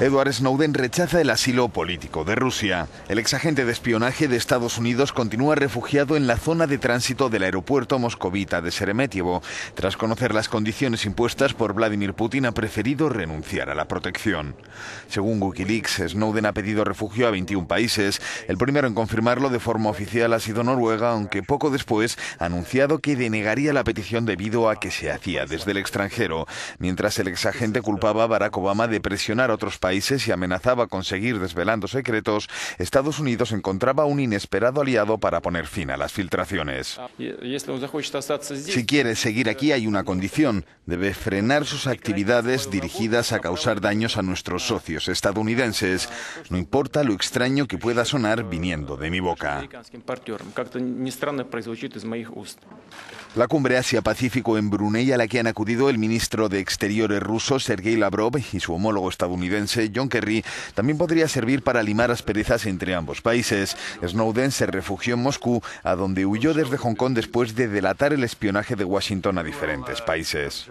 Edward Snowden rechaza el asilo político de Rusia. El exagente de espionaje de Estados Unidos continúa refugiado en la zona de tránsito del aeropuerto moscovita de Sheremetyevo. Tras conocer las condiciones impuestas por Vladimir Putin, ha preferido renunciar a la protección. Según WikiLeaks, Snowden ha pedido refugio a 21 países. El primero en confirmarlo de forma oficial ha sido Noruega, aunque poco después ha anunciado que denegaría la petición debido a que se hacía desde el extranjero, mientras el exagente culpaba a Barack Obama de presionar a otros países y amenazaba con seguir desvelando secretos. Estados Unidos encontraba un inesperado aliado para poner fin a las filtraciones. Si quiere seguir aquí hay una condición: debe frenar sus actividades dirigidas a causar daños a nuestros socios estadounidenses. No importa lo extraño que pueda sonar viniendo de mi boca. La cumbre Asia-Pacífico en Brunei, a la que han acudido el ministro de Exteriores ruso Sergei Lavrov y su homólogo estadounidense John Kerry, también podría servir para limar asperezas entre ambos países. Snowden se refugió en Moscú, a donde huyó desde Hong Kong después de delatar el espionaje de Washington a diferentes países.